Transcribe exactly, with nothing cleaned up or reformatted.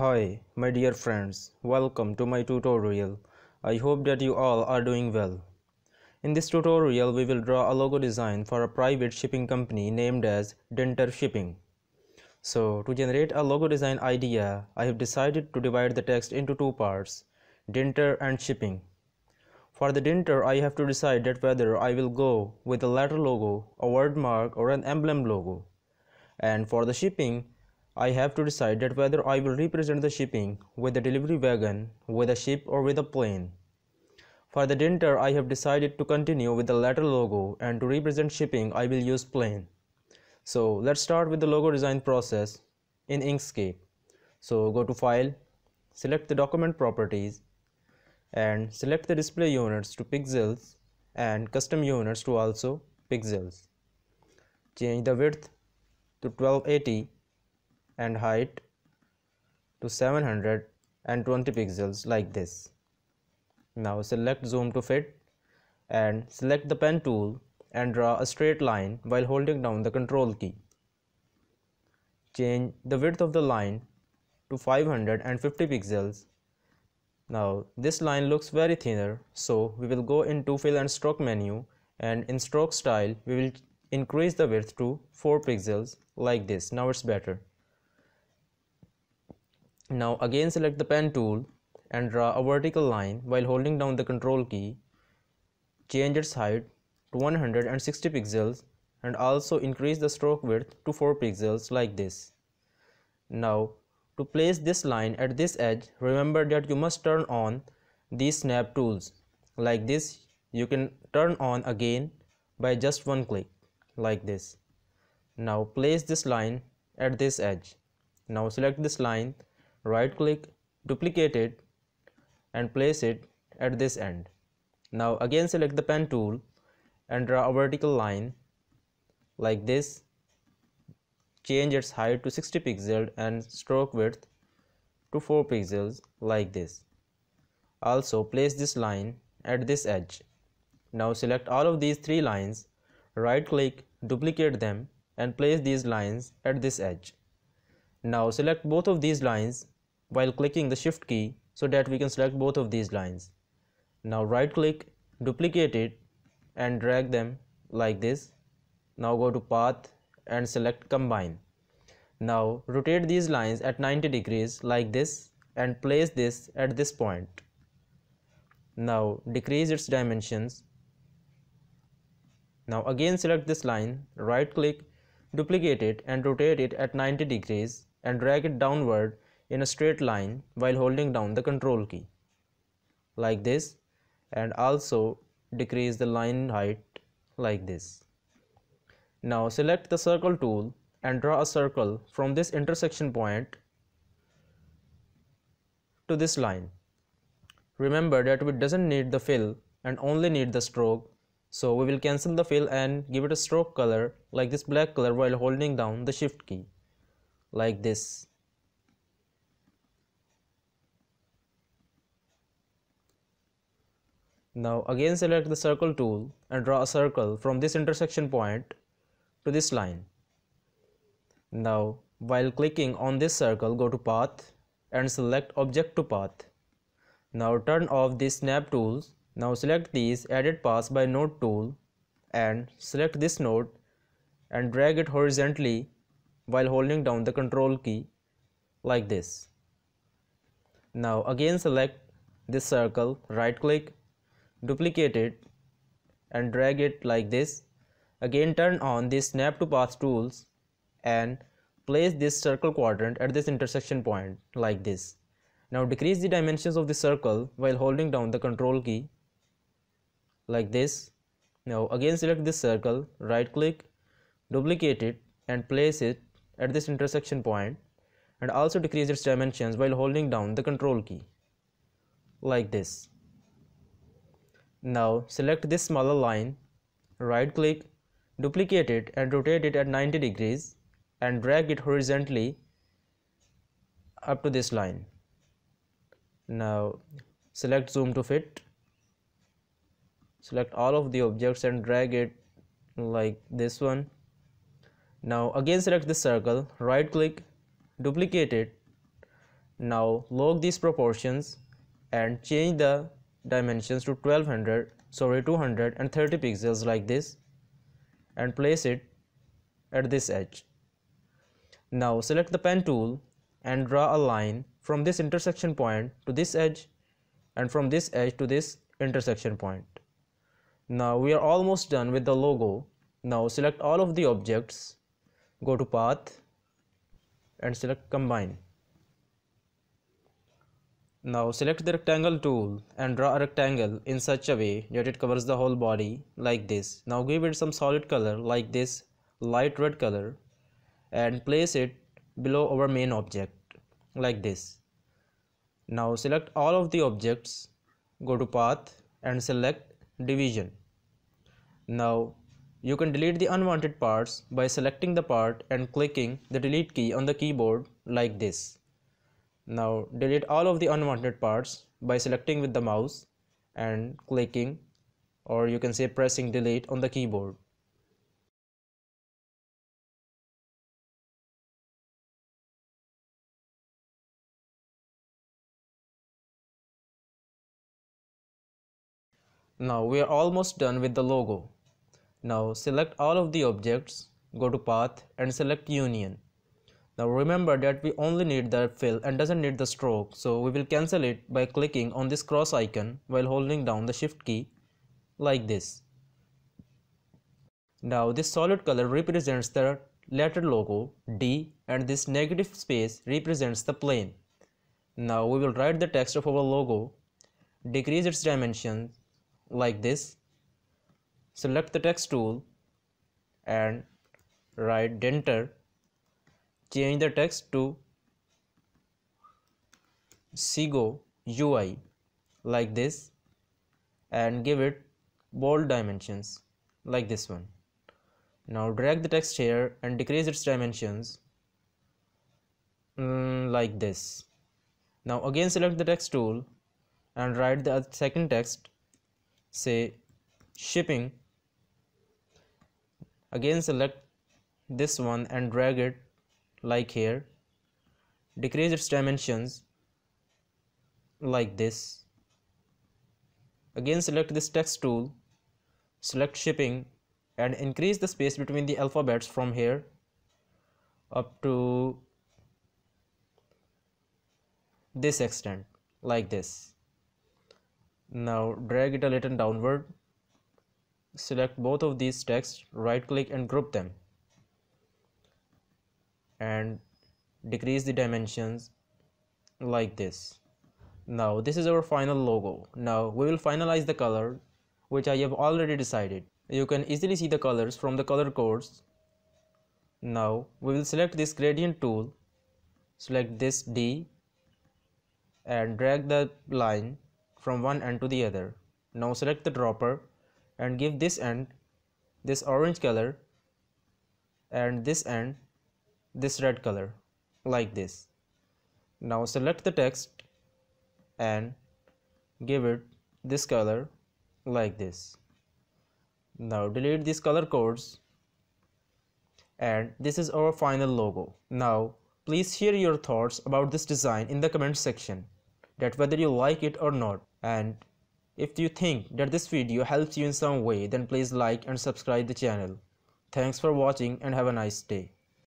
Hi my dear friends, welcome to my tutorial. I hope that you all are doing well. In this tutorial we will draw a logo design for a private shipping company named as DINTER Shipping. So to generate a logo design idea, I have decided to divide the text into two parts, DINTER and Shipping. For the DINTER I have to decide that whether I will go with a letter logo, a word mark or an emblem logo. And for the Shipping I have to decide that whether I will represent the shipping with a delivery wagon, with a ship or with a plane. For the DINTER I have decided to continue with the latter logo, and to represent shipping I will use plane. So let's start with the logo design process in Inkscape. So go to File, select the document properties and select the display units to pixels and custom units to also pixels. Change the width to twelve eighty. And height to seven hundred twenty pixels like this. Now select zoom to fit and select the pen tool and draw a straight line while holding down the control key. Change the width of the line to five hundred fifty pixels. Now this line looks very thinner, so we will go into fill and stroke menu, and in stroke style we will increase the width to four pixels like this. Now it's better. Now again select the pen tool and draw a vertical line while holding down the control key. Change its height to one hundred sixty pixels and also increase the stroke width to four pixels like this. Now to place this line at this edge, remember that you must turn on these snap tools. Like this you can turn on again by just one click like this. Now place this line at this edge. Now select this line, right click, duplicate it and place it at this end. Now again select the pen tool and draw a vertical line like this. Change its height to sixty pixels and stroke width to four pixels like this. Also place this line at this edge. Now select all of these three lines, right click, duplicate them and place these lines at this edge. Now select both of these lines while clicking the shift key so that we can select both of these lines. Now right click, duplicate it and drag them like this. Now go to path and select combine. Now rotate these lines at ninety degrees like this and place this at this point. Now decrease its dimensions. Now again select this line, right click, duplicate it and rotate it at ninety degrees and drag it downward in a straight line while holding down the control key like this, and also decrease the line height like this. Now select the circle tool and draw a circle from this intersection point to this line. Remember that we doesn't need the fill and only need the stroke, so we will cancel the fill and give it a stroke color like this black color while holding down the shift key like this. Now again select the circle tool and draw a circle from this intersection point to this line. Now while clicking on this circle, go to path and select object to path. Now turn off these snap tools. Now select these, edit paths by node tool and select this node and drag it horizontally while holding down the control key like this. Now again select this circle, right click, duplicate it and drag it like this. Again turn on the snap to path tools and place this circle quadrant at this intersection point like this. Now decrease the dimensions of the circle while holding down the control key like this. Now again select this circle, right click, duplicate it and place it at this intersection point, and also decrease its dimensions while holding down the control key like this. Now select this smaller line, right click, duplicate it and rotate it at ninety degrees and drag it horizontally up to this line. Now select zoom to fit, select all of the objects and drag it like this one. Now again select this circle, right click, duplicate it Now log these proportions and change the dimensions to twelve hundred sorry two hundred thirty pixels like this, and place it at this edge. Now select the pen tool and draw a line from this intersection point to this edge, and from this edge to this intersection point. Now we are almost done with the logo. Now select all of the objects, go to path and select combine. Now select the rectangle tool and draw a rectangle in such a way that it covers the whole body like this. Now give it some solid color like this light red color, and place it below our main object like this. Now select all of the objects, go to path and select division. Now you can delete the unwanted parts by selecting the part and clicking the delete key on the keyboard like this. Now delete all of the unwanted parts by selecting with the mouse and clicking, or you can say pressing delete on the keyboard. Now we are almost done with the logo. Now select all of the objects, go to path and select union. Now remember that we only need the fill and doesn't need the stroke, so we will cancel it by clicking on this cross icon while holding down the shift key like this. Now this solid color represents the letter logo D, and this negative space represents the plane. Now we will write the text of our logo, decrease its dimensions like this, select the text tool and write Dinter, change the text to Sego U I like this, and give it bold dimensions like this one. Now drag the text here and decrease its dimensions mm, like this. Now again select the text tool and write the second text, say shipping. Again select this one and drag it like here, decrease its dimensions like this. Again select this text tool, select shipping and increase the space between the alphabets from here up to this extent like this. Now drag it a little downward, select both of these texts, right click and group them, and decrease the dimensions like this. Now this is our final logo. Now we will finalize the color, which I have already decided. You can easily see the colors from the color codes. Now we will select this gradient tool, select this D and drag the line from one end to the other. Now select the dropper and give this end this orange color and this end this red color like this. Now select the text and give it this color like this. Now delete these color codes, and this is our final logo. Now please share your thoughts about this design in the comment section, that whether you like it or not, and if you think that this video helps you in some way, then please like and subscribe the channel. Thanks for watching and have a nice day.